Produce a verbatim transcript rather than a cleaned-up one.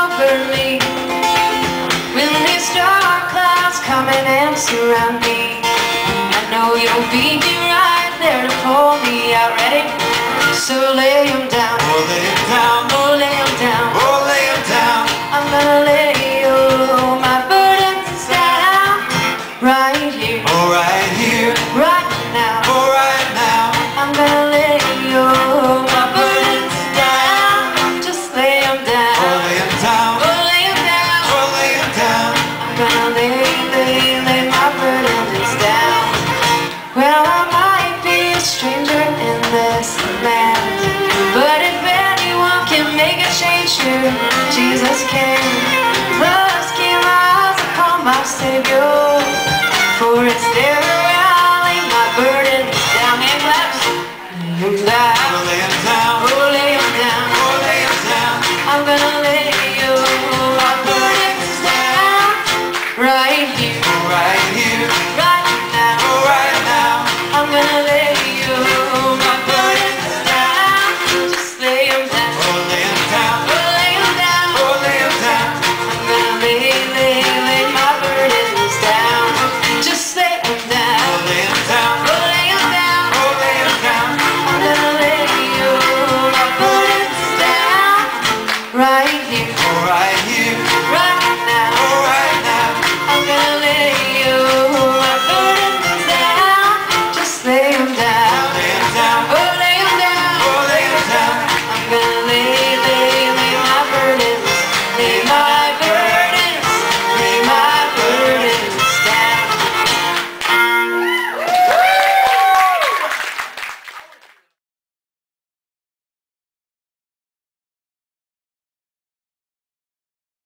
over me when these dark clouds coming and surround me. I know you'll be right there to pull me out, ready? So lay him down, oh lay him down, oh lay him down, oh lay him down. I'm gonna lay all my burdens down right here, oh right here, right now, oh right now. I'm gonna lay all my burdens down, just lay them down, oh lay them down, oh lay them down, oh lay them down. I'm gonna lay, lay, lay my burdens down. Well, I might be a stranger in this land, but if anyone can make a change here, Jesus can. Love's came out upon my Savior, for it's there.